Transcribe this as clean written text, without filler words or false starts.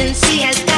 emergency has